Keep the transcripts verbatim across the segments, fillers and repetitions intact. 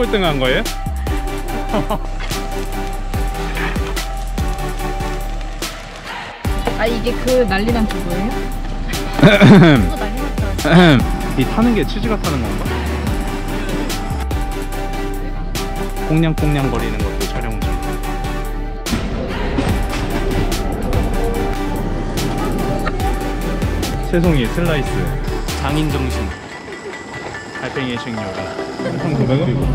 꼴등한 거예요? 아 이게 그 난리난 게 뭐예요? 그거 난리 났다. 이 타는 게 치즈가 타는 건가? 꽁냥꽁냥 거리는 것도 촬영 중. 새송이 슬라이스 장인 정신 달팽이의 식료가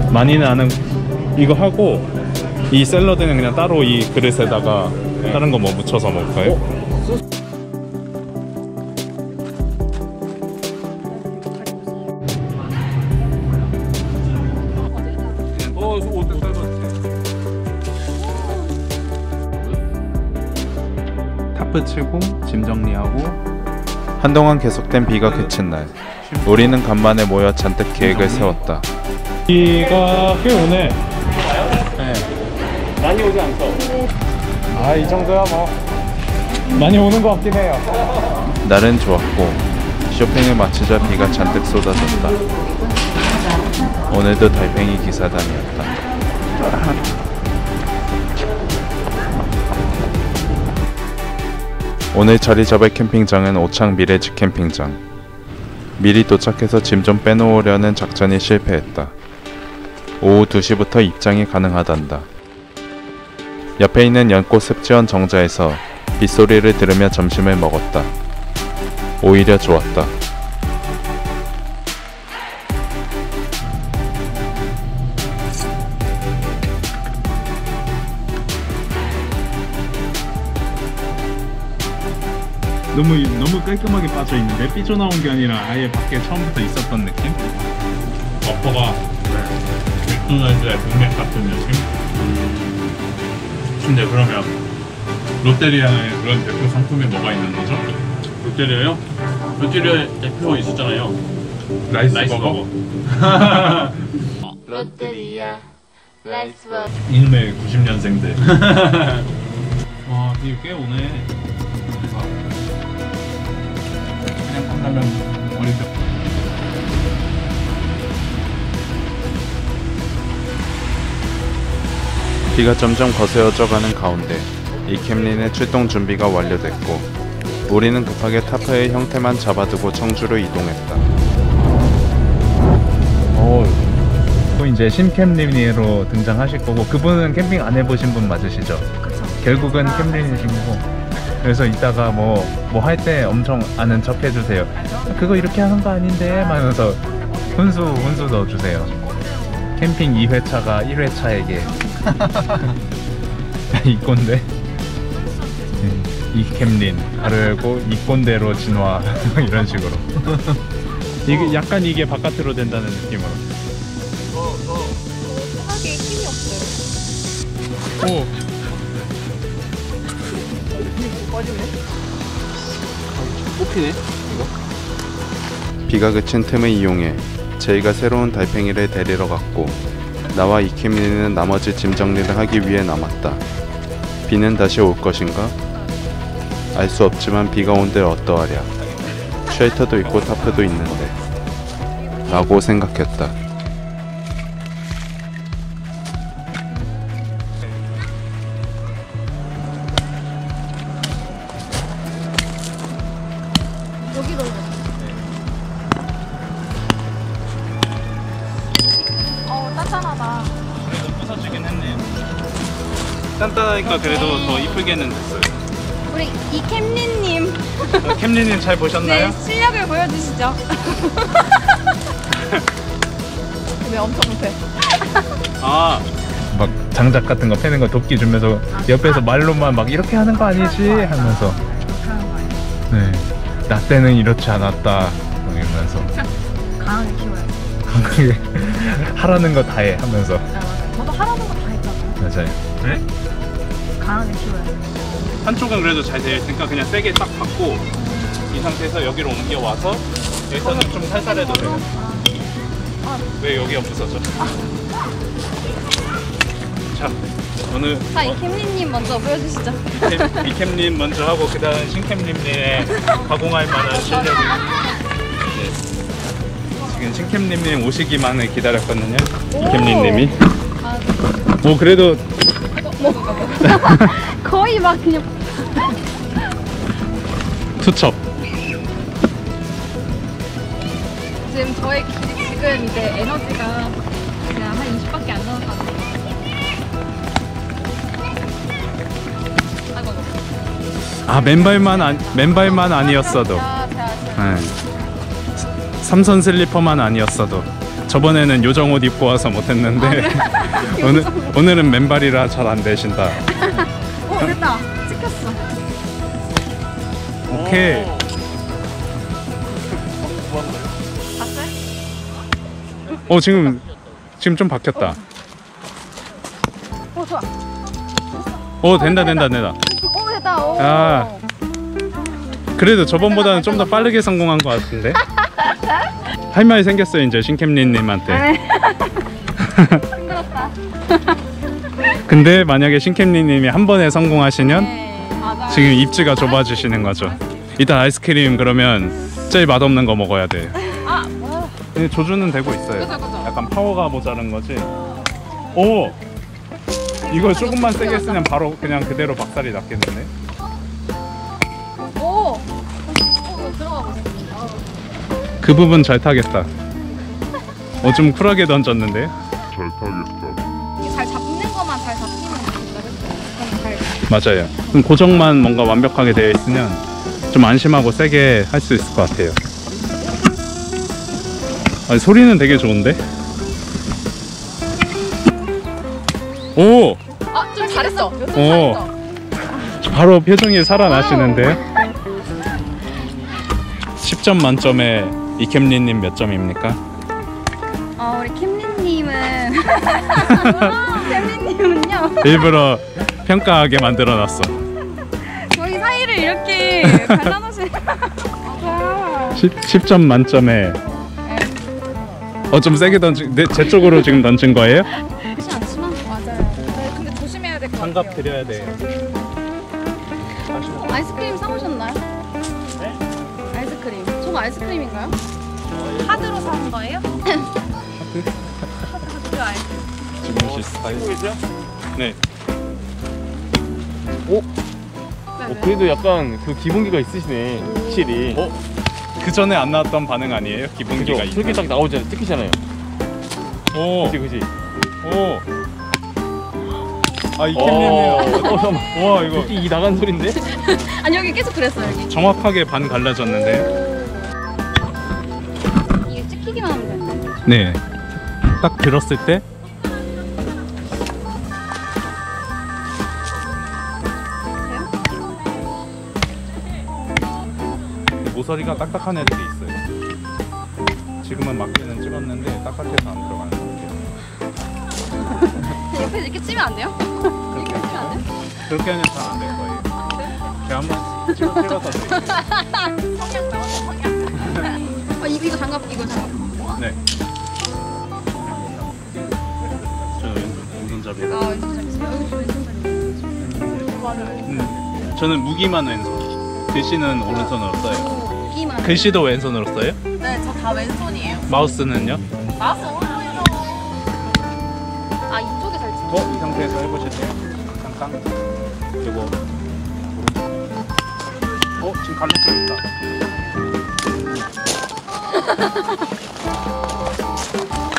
많이는 안 하고 이거 하고 이 샐러드는 그냥 따로 이 그릇에다가 다른 거 뭐 묻혀서 먹을까요? 어? 타프 치고 짐 정리하고. 한동안 계속된 비가 그친 날, 우리는 간만에 모여 잔뜩 계획을 세웠다. 비가 꽤 오네. 네. 많이 오지 않죠? 아, 이 정도야 뭐 많이 오는 것 같긴 해요. 날은 좋았고 쇼핑을 마치자 비가 잔뜩 쏟아졌다. 오늘도 달팽이 기사단이었다. 오늘 자리 잡을 캠핑장은 오창 미래지 캠핑장. 미리 도착해서 짐 좀 빼놓으려는 작전이 실패했다. 오후 두 시부터 입장이 가능하단다. 옆에 있는 연꽃 습지원 정자에서 빗소리를 들으며 점심을 먹었다. 오히려 좋았다. 너무 너무 깔끔하게 빠져있는데 삐져나온 게 아니라 아예 밖에 처음부터 있었던 느낌? 어퍼가 백분할때 문맥 같은 느낌? 음. 근데 그러면 롯데리아에 그런 대표 상품이 뭐가 있는 거죠? 롯데리아요? 롯데리아 대표 있었잖아요. 라이스, 라이스 버거? 롯데리아 라이스 버거 이놈의 구십 년생들. 와 이게 꽤 오네. 비가 점점 거세어져 가는 가운데 이 캠린의 출동 준비가 완료됐고 우리는 급하게 타프의 형태만 잡아두고 청주로 이동했다. 오. 또 이제 신캠린으로 등장하실 거고 그분은 캠핑 안 해보신 분 맞으시죠? 그쵸. 결국은 캠린이신 거고 그래서 이따가 뭐 뭐 할 때 엄청 아는 척 해주세요. 그거 이렇게 하는 거 아닌데 하면서 훈수 훈수 넣어주세요. 캠핑 이 회차가 일 회차에게 이 꼰대 이 캠린 바르고 이 꼰대로 진화 이런 식으로 이게 약간 이게 바깥으로 된다는 느낌으로. 생각에 힘이 없어요. 오. 빠지네? 뽑히네 이거? 비가 그친 틈을 이용해 제이가 새로운 달팽이를 데리러 갔고 나와 이케미는 나머지 짐 정리를 하기 위해 남았다. 비는 다시 올 것인가? 알 수 없지만 비가 온들 어떠하랴. 쉘터도 있고 타프도 있는데 라고 생각했다. 단단하니까 그래도 더 이쁘게는 됐어요. 우리 이 캠린님 어, 캠린님 잘 보셨나요? 네, 실력을 보여주시죠. 네, 엄청 못해. 아, 막 장작 같은 거 패는 거 돕기 주면서 옆에서 말로만 막 이렇게 하는 거 아니지? 하면서 네, 나 때는 이렇지 않았다 이러면서 강하게 키워야지. 강하게 하라는 거 다 해 하면서 저도 하라는 거 다 했잖아. 맞아요. 네? 강하게 키워요. 한쪽은 그래도 잘 되어있으니까 그냥 세게 딱 받고 이 상태에서 여기로 옮겨와서 여기서는 좀 살살해도 돼요. 아. 왜 여기가 부서져? 아. 자, 오늘 자, 어, 이캠린님 먼저 보여주시죠. 이캠린 먼저 하고 그 다음 신캠린님의 가공할 만한 실력을 네. 지금 찐캠님님 오시기만을 기다렸거든요. 찐캠님님이. 아, 네. 뭐 그래도 뭐, 거의 막 그냥 투첩. 지금 저의 기, 지금 이제 에너지가 그냥 한 이십밖에 안 나온 것 같아요. 아, 맨발만 안, 맨발만 아니었어도. 네. 삼선 슬리퍼만 아니었어도. 저번에는 요정 옷 입고 와서 못했는데 오늘, 오늘은 맨발이라 잘 안 되신다. 오, 됐다. 찍혔어. 오케이. 봤어요? 어, 지금 지금 좀 바뀌었다. 오, 좋아. 오, 된다 된다 된다. 오, 됐다. 오. 아, 그래도 저번보다는 좀 더 빠르게 성공한 것 같은데. 할 말이 생겼어요 이제 신캠리님한테. 힘들었다. 근데 만약에 신캠리님이 한 번에 성공하시면 네, 지금 입지가 좁아지시는 거죠. 일단 아이스크림 그러면 제일 맛없는 거 먹어야 돼요. 아, 뭐. 조준은 되고 있어요. 그쵸, 그쵸. 약간 파워가 모자란 거지. 오! 이걸 조금만 세게 쓰면 바로 그냥 그대로 박살이 났겠는데? 오! 오, 이거 들어가고 있어. 그 부분 잘 타겠다. 어, 좀 쿨하게 던졌는데? 잘 타겠다. 이게 잘 잡는 것만 잘 잡히면 진짜 그쵸? 맞아요. 그럼 고정만 뭔가 완벽하게 되어 있으면 좀 안심하고 세게 할 수 있을 것 같아요. 아니, 소리는 되게 좋은데? 오! 아, 좀 잘했어. 오. 잘했어. 바로 표정이 살아나시는데요? 십 점 만점에 이 캠리님 몇 점입니까? 어, 우리 캠리님은 캠리님은요? 일부러 평가하게 만들어놨어. 저희 사이를 이렇게 갈라놓으신 십 점 만점에. 어, 좀 세게 던진. 네, 제 쪽으로 지금 던진 거예요? 그렇지 않지만 맞아요. 네, 근데 조심해야 될 것 같아요. 환갑 드려야 돼요. 아이스크림 사오셨나요? 네? 아이스크림. 저거 아이스크림인가요? 카드로 사온 거예요? 카드? 카드로 드려 아이스크림. 네. 오? 어, 그래도 약간 그 기본기가 있으시네. 확실히. 어? 그 전에 안 나왔던 반응 아니에요? 기본기가 있는. 그렇게 딱 나오잖아요. 찍히잖아요. 오. 그치, 그치. 오. 아, 이 캠리네요. 어, 와, 이거 이 나간 소린데? 아니, 여기 계속 그랬어요. 여기 정확하게 반 갈라졌는데. 이게 찍히기만 하면 되는데. 네, 딱 들었을 때. 모서리가 딱딱한 애들이 있어요. 지금은 막대는 찍었는데 딱딱해서 안 들어가는 거예요. 옆에서 이렇게 치면 안 돼요? 이렇게 치면 안 돼요? 그렇게 하면 잘 안 될 거예요. 제가 한번 찍어 찍어서 드릴게요. 성향 나왔어, 성향. 어, 이거, 이거 장갑, 이거 장갑. 네. 저 왼손잡이에요. 아, 왼손잡이세요? 왼손잡이에요. 맞아요. 음, 저는 무기만 왼손, 글씨는 오른손으로 써요. 글씨도 왼손으로 써요? 네, 저 다 왼손이에요. 마우스는요? 마우스 오른손이요. 아, 이쪽에 잘 찍혀. 어? 이 상태에서 해보실 때 잠깐 그리고 어? 지금 갈라지고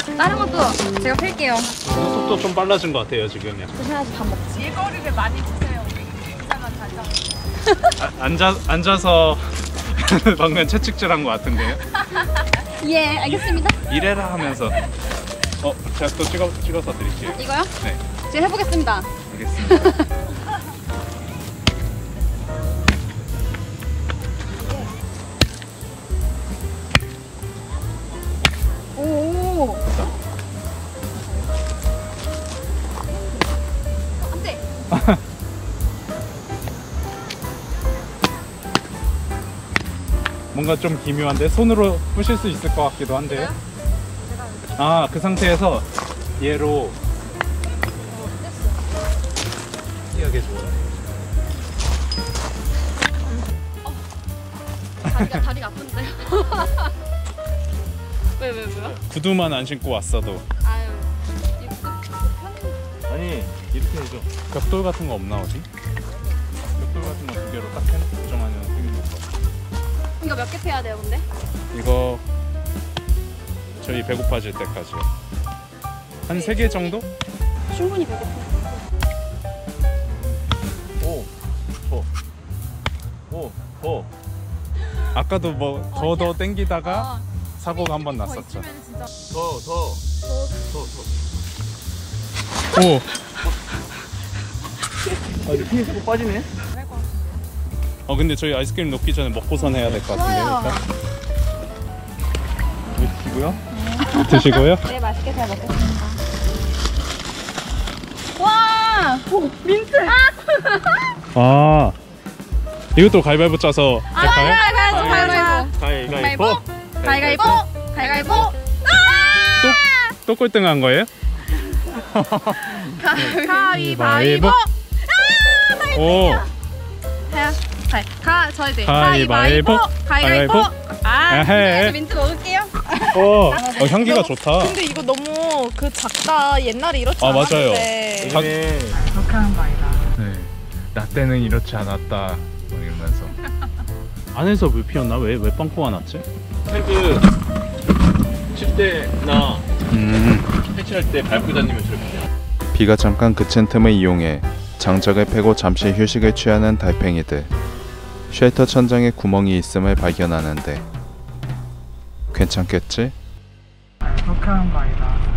있다. 다른 것도 제가 펼게요. 속도 좀 빨라진 것 같아요 지금. 조심하지, 밥 먹지. 일거리를 많이 주세요. 이상한 단점. 아, 앉아, 앉아서 방금 채찍질한 것 같은데요? 예, 알겠습니다. 이래라 하면서. 어, 제가 또 찍어, 찍어서 드릴게요. 이거요? 네, 제가 해보겠습니다. 알겠습니다. 오오, 안 돼. 뭔가 좀 기묘한데? 손으로 부실 수 있을 것 같기도 한데요? 아, 그 상태에서 얘로 이하게 좋아요. 다리가 아픈데요? 왜 왜, 왜, 왜요? 구두만 안 신고 왔어도. 아유, 입도 편. 아니, 이렇게 해줘. 벽돌 같은 거 없나 어디? 벽돌 같은 거 두 개로 딱 해놓고 고정하면 되게 좋고. 이거 몇 개 패야 돼요, 근데? 이거 저희 배고파질 때까지요. 한 세 개 정도? 충분히 배고파. 오, 더, 오, 더. 아까도 뭐 더 더 어, 땡기다가 어. 사고가 한번 났었죠. 더, 더, 더, 더. 오. 아, 근데 힘이 자꾸 빠지네. 어, 근데 저희 아이스크림 녹기 전에 먹고선 해야 될 것 같은데. 드시고요. 네. 드시고요. 네, 맛있게 잘 먹겠습니다. 와, 오, 민트. 아, 이것도 가위바위보 짜서. 아, 가위바위보, 가위바위보, 가위바위보. 가위바위보! 가위바위보! 아! 또, 또 꼴등한 거예요? 가위바위보! 아! 오! 가요, 가요. 가, 저희 돼. 가위바위보! 가위바위보! 아, 그래서 민트 먹을게요. 오, 아, 어, 향기가 너무, 좋다. 근데 이거 너무 그 작가 옛날에 이렇지 아, 않았는데. 맞아요. 네. 그렇게 하는 거 아니다. 네, 나 때는 이렇지 않았다. 이러면서. 안에서 물 피었나? 왜, 왜 빵꾸가 났지? 태그 칠 때나 해체할 음. 때 밟고 다니면 저렇게. 비가 잠깐 그친 틈을 이용해 장작을 패고 잠시 휴식을 취하는 달팽이들. 쉘터 천장에 구멍이 있음을 발견하는데 괜찮겠지? 그렇게 하는 거 아니다.